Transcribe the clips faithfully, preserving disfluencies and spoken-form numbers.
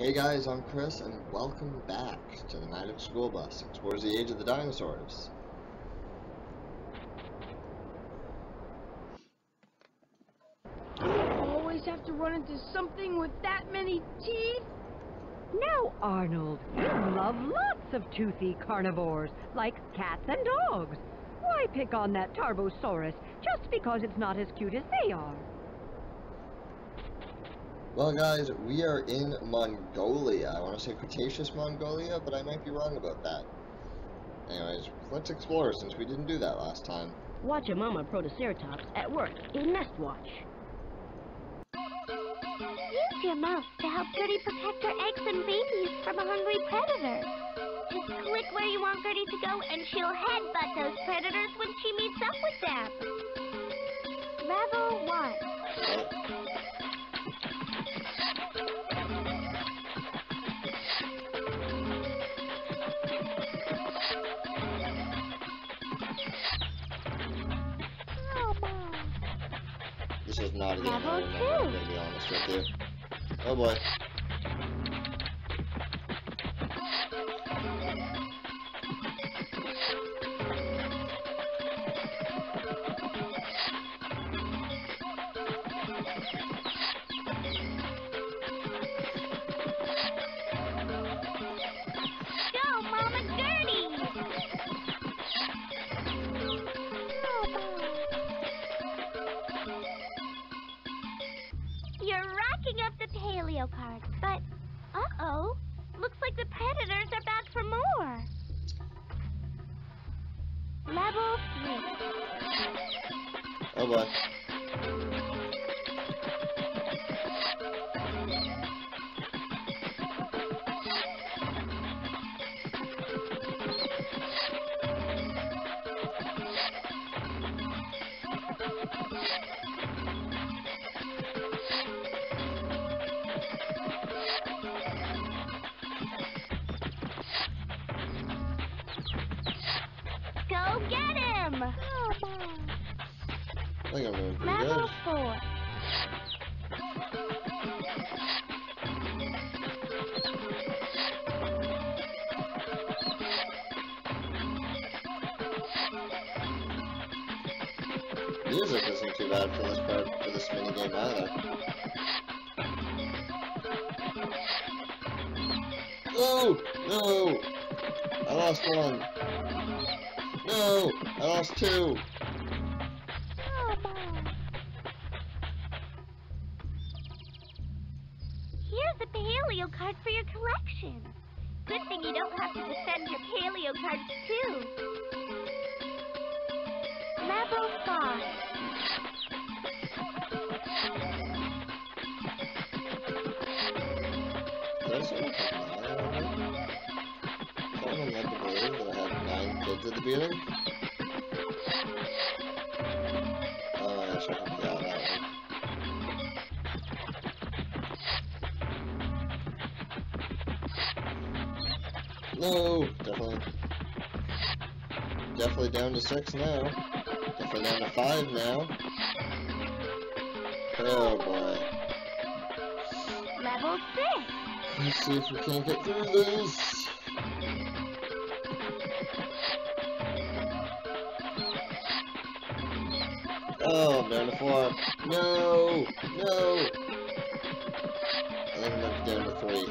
Hey guys, I'm Chris, and welcome back to the Magic School Bus. Explores the age of the dinosaurs. You always have to run into something with that many teeth? No, Arnold. You love lots of toothy carnivores, like cats and dogs. Why pick on that Tarbosaurus just because it's not as cute as they are? Well guys, we are in Mongolia. I want to say Cretaceous Mongolia, but I might be wrong about that. Anyways, let's explore since we didn't do that last time. Watch a mama Protoceratops at work in Nest Watch. Use your mouth to help Gertie protect her eggs and babies from a hungry predator. Just click where you want Gertie to go and she'll headbutt those predators when she meets up with them. Level one. This is not a good one, I'm gonna be honest with you. Oh boy. Card, but uh-oh, looks like the predators are back for more. Level three. Oh boy. Music isn't too bad for this part, for this mini game either. No, no, I lost one. No, I lost two. Here's a paleo card for your collection. Good thing you don't have to defend your paleo cards too. Level five. There's one someone had to believe that I had nine kids at the beginning. Oh my gosh, I hope you got that one. No, definitely. Definitely down to six now. Definitely down to five now. Oh boy. Level six. Let's see if we can't get through this. Oh, I'm down to four. No, no. I think I'm up down to three.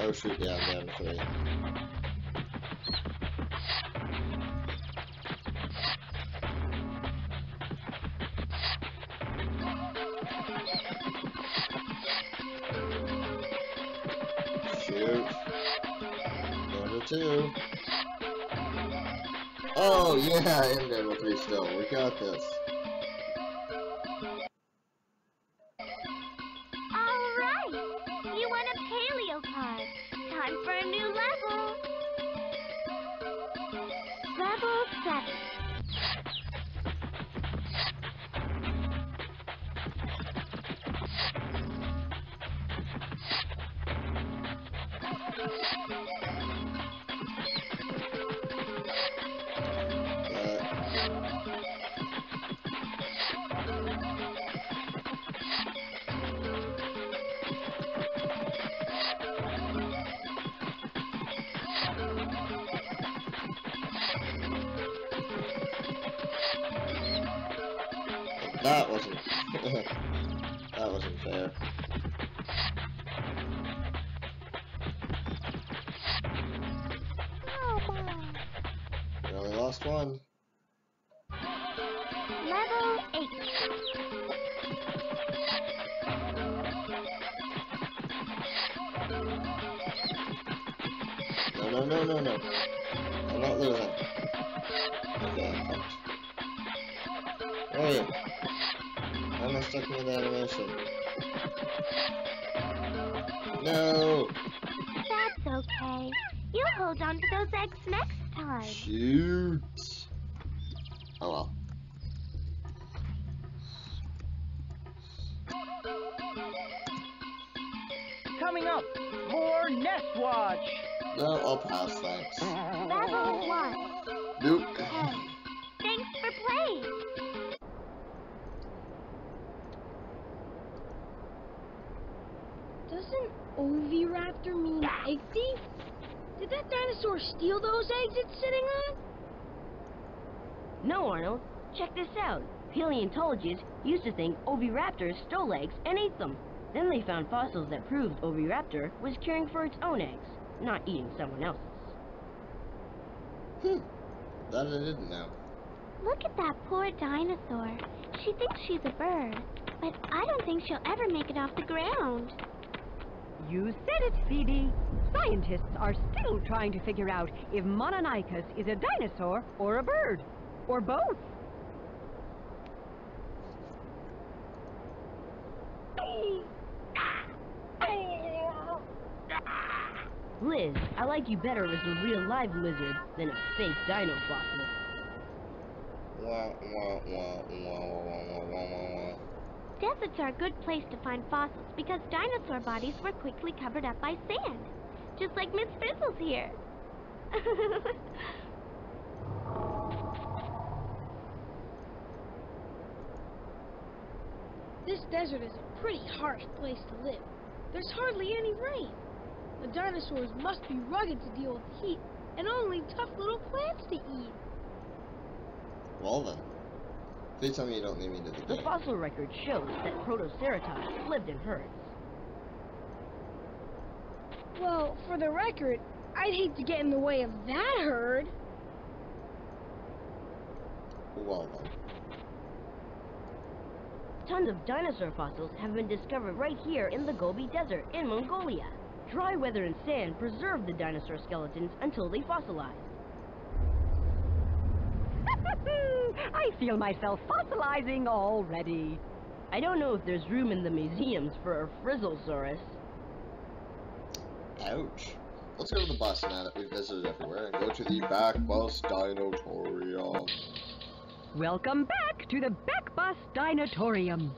Oh shoot, yeah, I'm down to three. Two. Oh yeah, I am down to three still. We got this. Alright! You won a paleo card. Time for a new level. Level seven. That wasn't... that wasn't fair. We only lost one. Level eight. No, no, no, no. I'm not losing. Okay, I'm pumped. Oh, yeah. Why am I stuck in that animation? No! That's okay. You hold on to those eggs next time. Shoot! Oh, well. Coming up, more Nest Watch! No, I'll pass, thanks. Level one. Nope. Oh, thanks for playing. Doesn't Oviraptor mean eggy? Did that dinosaur steal those eggs it's sitting on? No, Arnold. Check this out. Paleontologists used to think Oviraptors stole eggs and ate them. Then they found fossils that proved Oviraptor was caring for its own eggs, not eating someone else's. Hmm. That I didn't know. Look at that poor dinosaur. She thinks she's a bird, but I don't think she'll ever make it off the ground. You said it, Phoebe. Scientists are still trying to figure out if Mononychus is a dinosaur or a bird, or both. Liz, I like you better as a real live lizard than a fake dino fossil. Deserts are a good place to find fossils because dinosaur bodies were quickly covered up by sand. Just like Miss Fizzle's here. This desert is a pretty harsh place to live. There's hardly any rain. The dinosaurs must be rugged to deal with heat, and only tough little plants to eat. Well then, please tell me you don't leave me to the game. The fossil record shows that Protoceratops lived in herds. Well, for the record, I'd hate to get in the way of that herd. Well then. Tons of dinosaur fossils have been discovered right here in the Gobi Desert in Mongolia. Dry weather and sand preserved the dinosaur skeletons until they fossilized. I feel myself fossilizing already. I don't know if there's room in the museums for a Frizzlesaurus. Ouch. Let's go to the bus now that we've visited everywhere and go to the Back-Bus-Dinotorium. Welcome back to the Back-Bus-Dinotorium.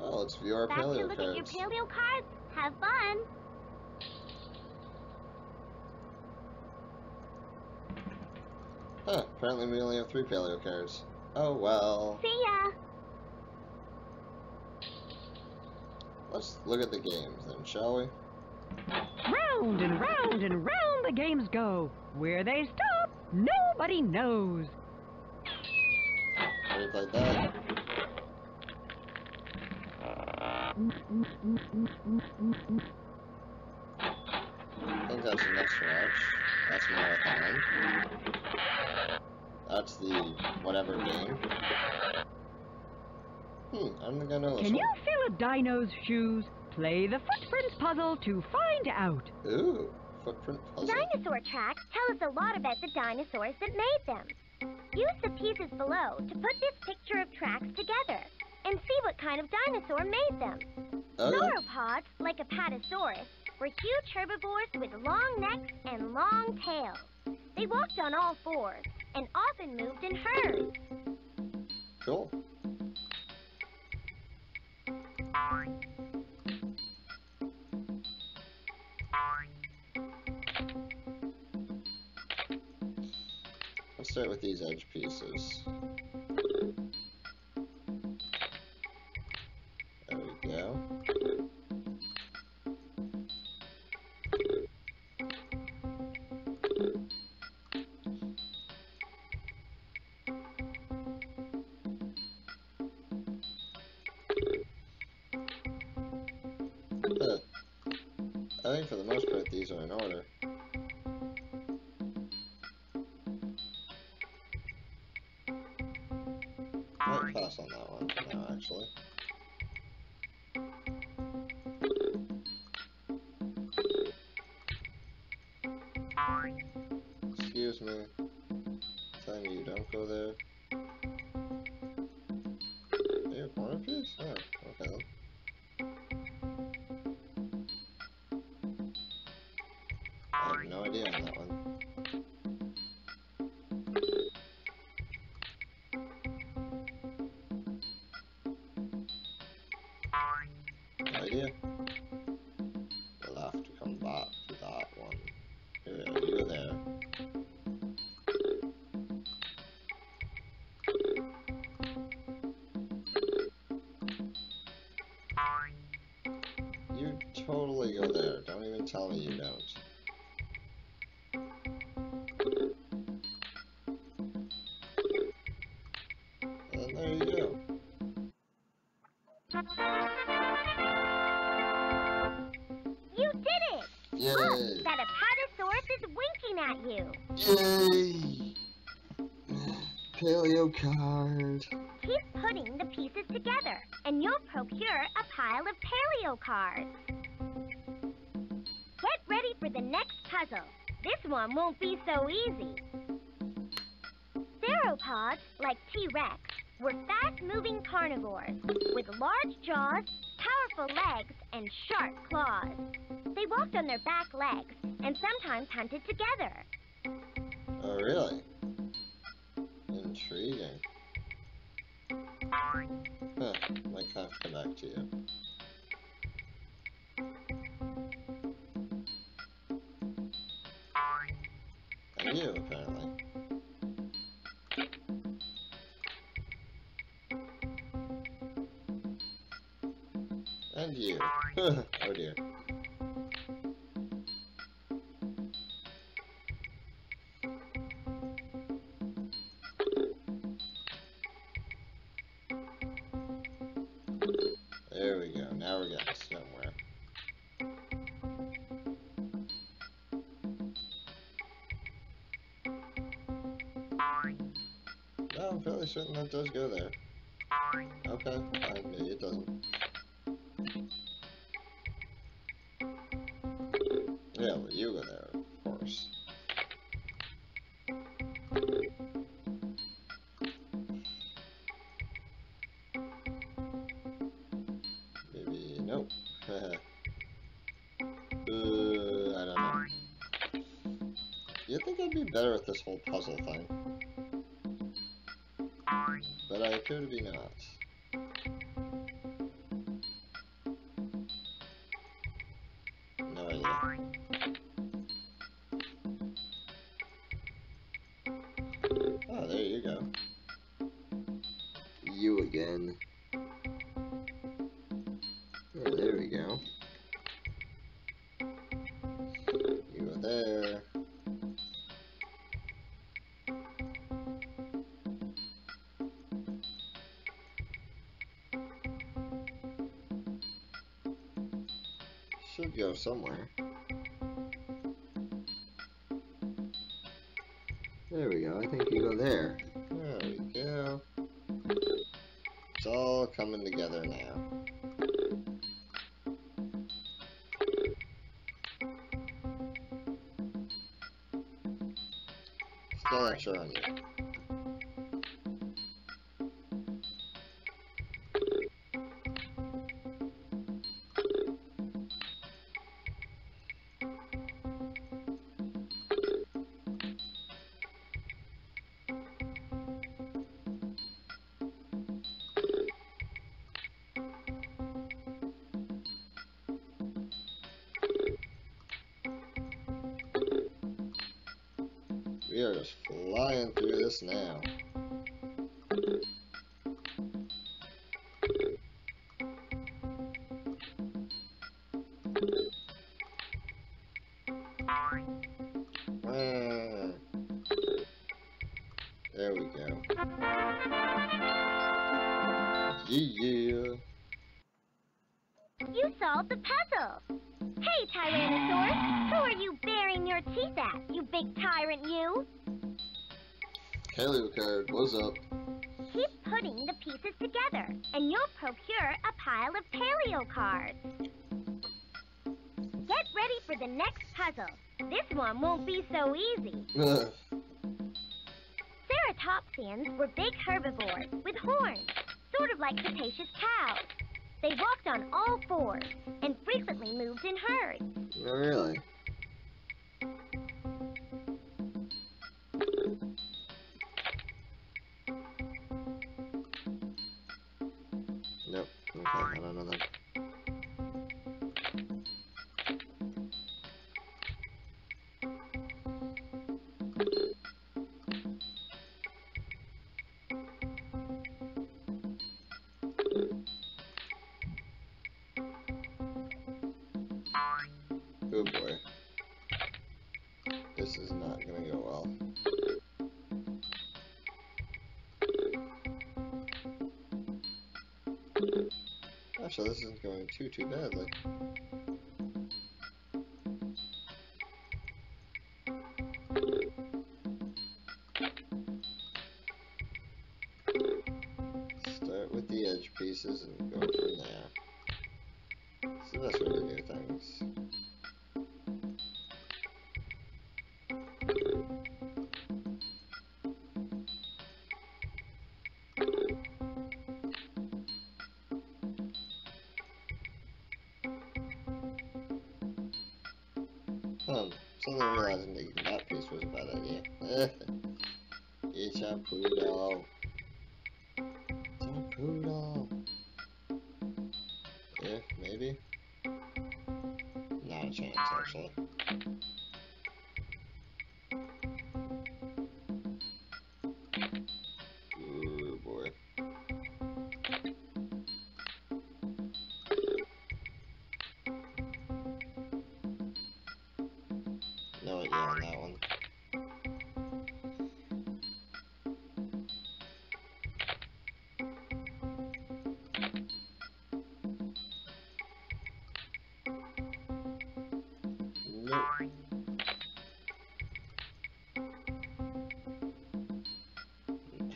Oh, let's view our Back paleo to look cards. At your paleo cards. Have fun. Huh, apparently we only have three paleo cards. Oh well. See ya. Let's look at the games then, shall we? Round and round and round the games go. Where they stop, nobody knows. Things like that. I think that's the next watch. That's Marathon. That's the whatever game. Hmm, I'm gonna know this. Can one. You fill a dino's shoes? Play the footprints puzzle to find out. Ooh, footprint puzzle. Dinosaur tracks tell us a lot about the dinosaurs that made them. Use the pieces below to put this picture of tracks together and see what kind of dinosaur made them. Oh. Sauropods, like Apatosaurus, were huge herbivores with long necks and long tails. They walked on all fours and often moved in herds. Cool. Let's start with these edge pieces. There we go. these are in order. I might pass on that one for now, actually. Excuse me. Tell me you don't go there. Are you a corner piece? Oh, okay. I have no idea on that one. Totally go there. Don't even tell me you don't. And there you go. You did it! Yay! Look, that Apatosaurus is winking at you. Yay! Paleo card. Keep putting the pieces together, and you'll procure a pile of paleo cards. Ready for the next puzzle. This one won't be so easy. Theropods, like T-Rex, were fast-moving carnivores with large jaws, powerful legs, and sharp claws. They walked on their back legs and sometimes hunted together. Oh, really? Intriguing. Huh, might have to come back to you. You, apparently. And you. Oh dear. There we go. Now we're getting somewhere. I'm fairly certain that does go there. Okay, fine, maybe it doesn't. Yeah, well, you go there, of course. Maybe, nope. uh, I don't know. You'd think I'd be better at this whole puzzle thing. But I appear to be not. No idea. Oh, there you go. You again. Oh, there we go. You are there. Should go somewhere. There we go, I think you go there. There we go. It's all coming together now. Still not sure on you. We are just flying through this now. Ah. There we go. Yeah. You solved the puzzle. Hey, Tyrannosaurus, who are you baring your teeth at, you big tyrant, you? Heliocard, what's up? Keep putting the pieces together, and you'll procure a pile of paleocards. Get ready for the next puzzle. This one won't be so easy. Ceratopsians were big herbivores with horns, sort of like Cretaceous cows. They walked on all fours and frequently moved in herds. Really? Nope. Okay, I don't know that. So this isn't going too, too badly. Start with the edge pieces and go from there. So that's where we do things.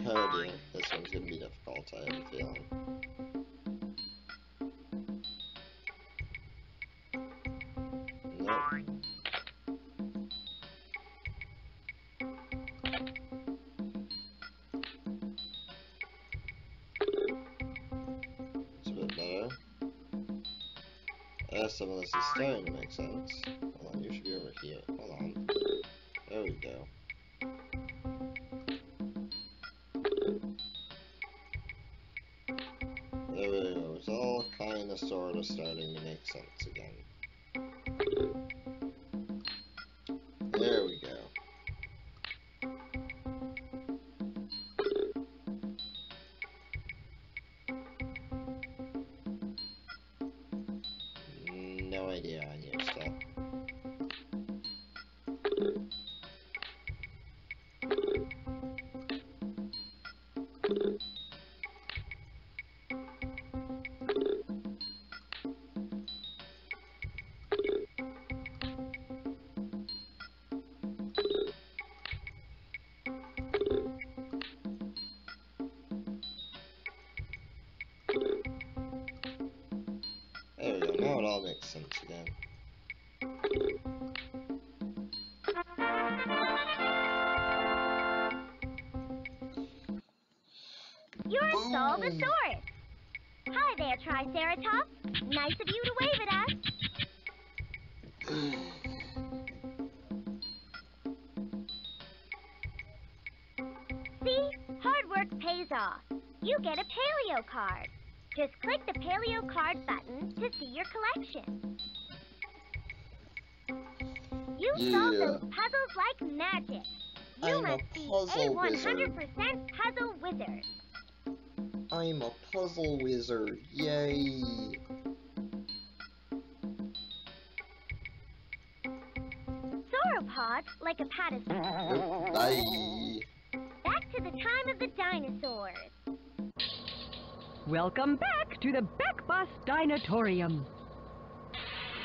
Oh dear, this one's gonna be difficult, I have a feeling. Nope. It's a bit better. I guess some of this is starting to make sense. Hold on, you should be over here. Hold on. There we go. Sort of starting to make sense again. There we go. No idea on your stuff. Sauropods. Hi there, Triceratops. Nice of you to wave at us. See? Hard work pays off. You get a paleo card. Just click the paleo card button to see your collection. You yeah. solve those puzzles like magic. You I'm must a be a one hundred percent puzzle wizard. I'm a puzzle wizard, yay! Sauropods, like Apatosaurus. Bye! Back to the time of the dinosaurs. Welcome back to the Back-Bus-Dinotorium.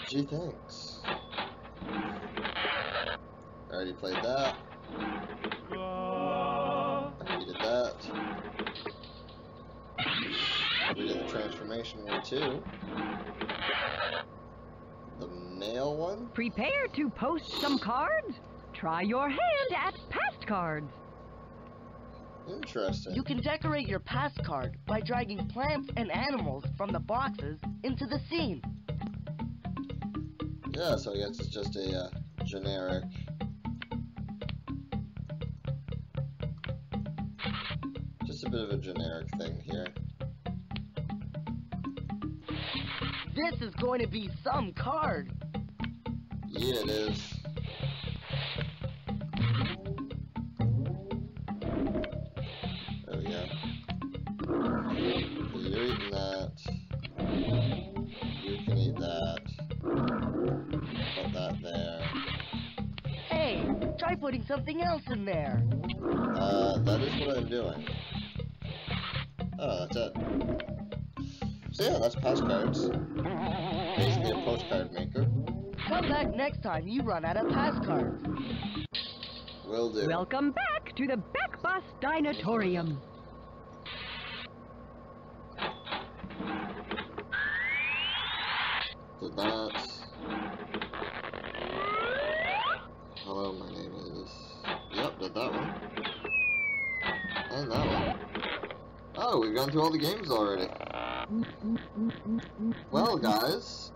Gee, thanks. I already played that. I already did that. We did the transformation one too. The male one? Prepare to post some cards. Try your hand at past cards. Interesting. You can decorate your past card by dragging plants and animals from the boxes into the scene. Yeah, so I guess it's just a uh, generic... Just a bit of a generic thing here. This is going to be some card. Yeah, it is. Putting something else in there. Uh, that is what I'm doing. Oh, that's it. So yeah, that's postcards. Basically a postcard maker. Come back next time you run out of postcards. Will do. Welcome back to the Back-Bus-Dinotorium. Did that. Hello, my name is... Yep, did that one. And that one. Oh, we've gone through all the games already. Well, guys,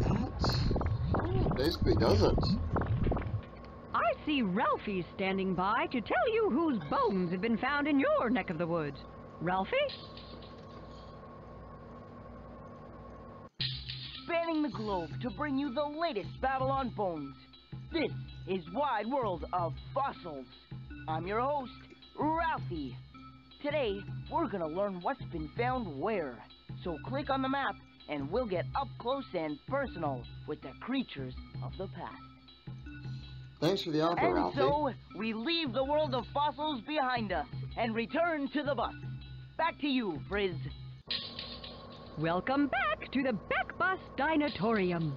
that basically does it. I see Ralphie standing by to tell you whose bones have been found in your neck of the woods. Ralphie? Spanning the globe to bring you the latest battle on bones. This is Wide World of Fossils. I'm your host, Ralphie. Today, we're gonna learn what's been found where. So click on the map, and we'll get up close and personal with the creatures of the past. Thanks for the offer, and Ralphie. And so, we leave the world of fossils behind us, and return to the bus. Back to you, Frizz. Welcome back to the Back-Bus-Dinotorium.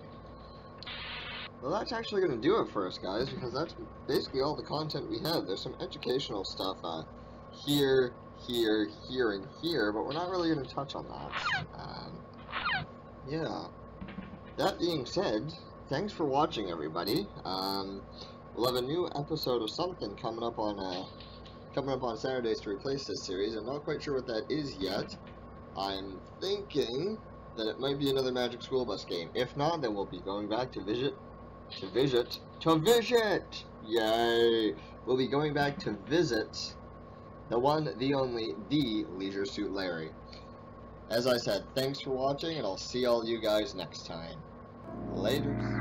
Well, that's actually going to do it for us, guys, because that's basically all the content we had. There's some educational stuff uh, here, here, here, and here, but we're not really going to touch on that. Um, yeah. That being said, thanks for watching, everybody. Um, we'll have a new episode of something coming up on uh, coming up on Saturdays to replace this series. I'm not quite sure what that is yet. I'm thinking that it might be another Magic School Bus game. If not, then we'll be going back to visit... To visit, to visit! Yay! We'll be going back to visit the one, the only, the Leisure Suit Larry. As I said, thanks for watching, and I'll see all you guys next time. Laters.